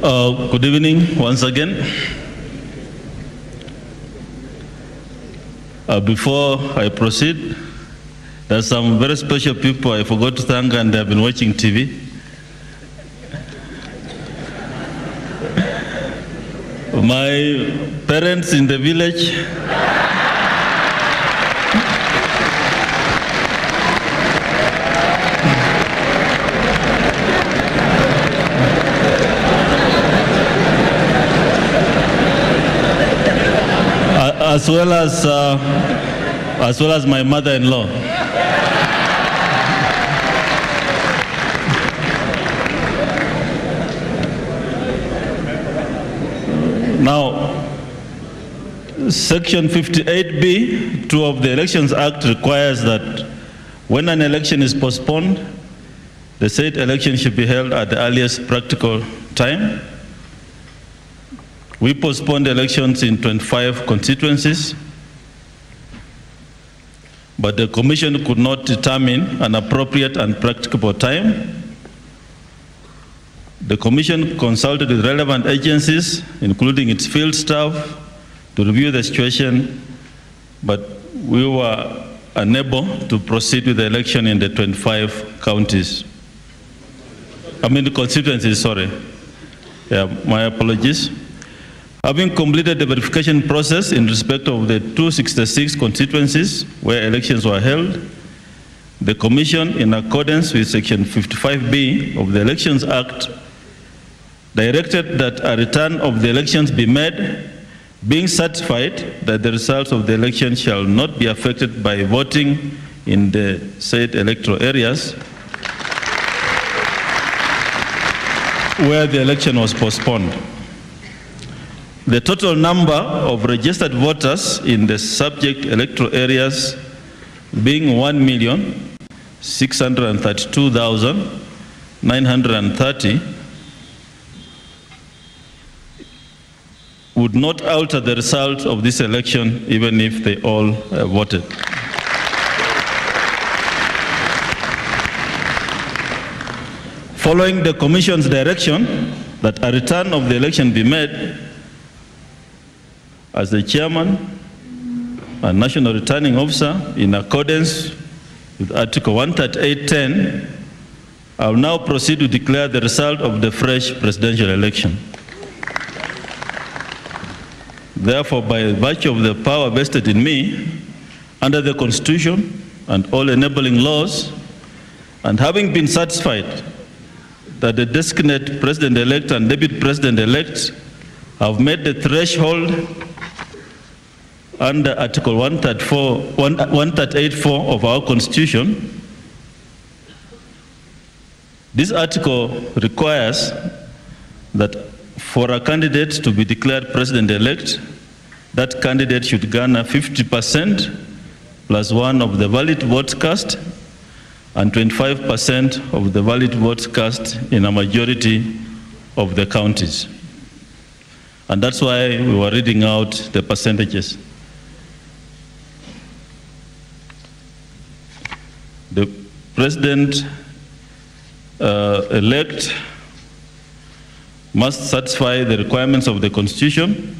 Good evening once again. Before I proceed, there's some very special people I forgot to thank, and they've been watching TV. My parents in the village. As well as my mother-in-law. Now, Section 58B, 2 of the Elections Act requires that when an election is postponed, the said election should be held at the earliest practical time. We postponed elections in 25 constituencies, but the Commission could not determine an appropriate and practicable time. The Commission consulted with relevant agencies, including its field staff, to review the situation, but we were unable to proceed with the election in the 25 counties. constituencies, sorry. Yeah, my apologies. Having completed the verification process in respect of the 266 constituencies where elections were held, the Commission, in accordance with Section 55B of the Elections Act, directed that a return of the elections be made, being satisfied that the results of the election shall not be affected by voting in the said electoral areas where the election was postponed. The total number of registered voters in the subject electoral areas being 1,632,930 would not alter the result of this election even if they all voted. Following the Commission's direction that a return of the election be made, as the chairman and national returning officer, in accordance with Article 138.10, I will now proceed to declare the result of the fresh presidential election. Therefore, by virtue of the power vested in me under the Constitution and all enabling laws, and having been satisfied that the designate president-elect and deputy president-elect have met the threshold under Article 138.4 of our Constitution. This article requires that for a candidate to be declared president-elect, that candidate should garner 50% plus 1 of the valid votes cast and 25% of the valid votes cast in a majority of the counties. And that's why we were reading out the percentages. The president-elect must satisfy the requirements of the Constitution,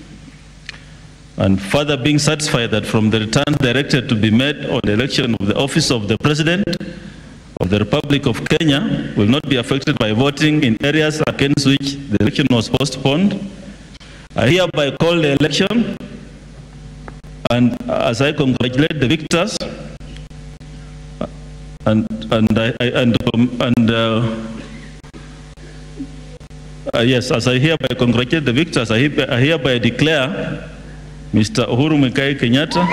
and further being satisfied that from the return directed to be made on the election of the office of the President of the Republic of Kenya will not be affected by voting in areas against which the election was postponed, I hereby call the election, and as I congratulate the victors, as I hereby congratulate the victors, I hereby declare Mr. Uhuru Mekai Kenyatta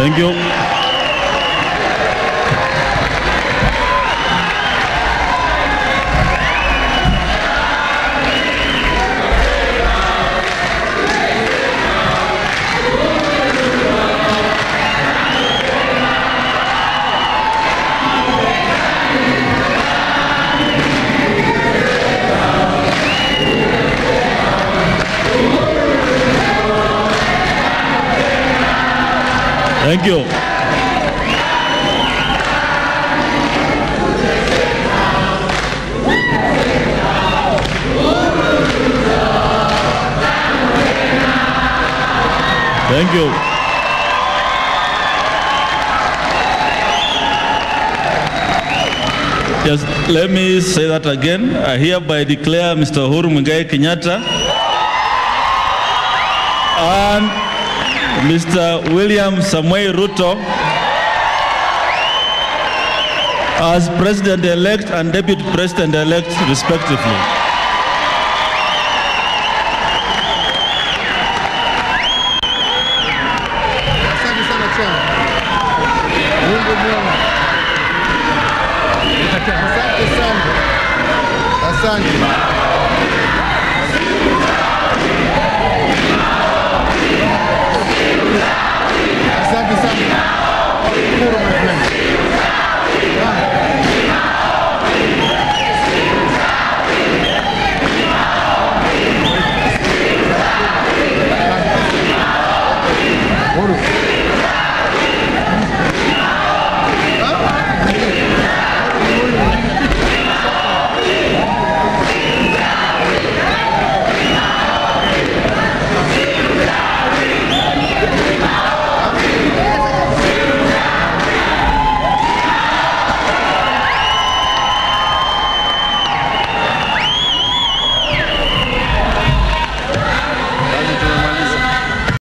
Thank you. Thank you. Thank you. Just let me say that again. I hereby declare Mr. Uhuru Mekai Kenyatta and Mr. William Samoei Ruto as President-elect and Deputy President-elect, respectively. Asante sana.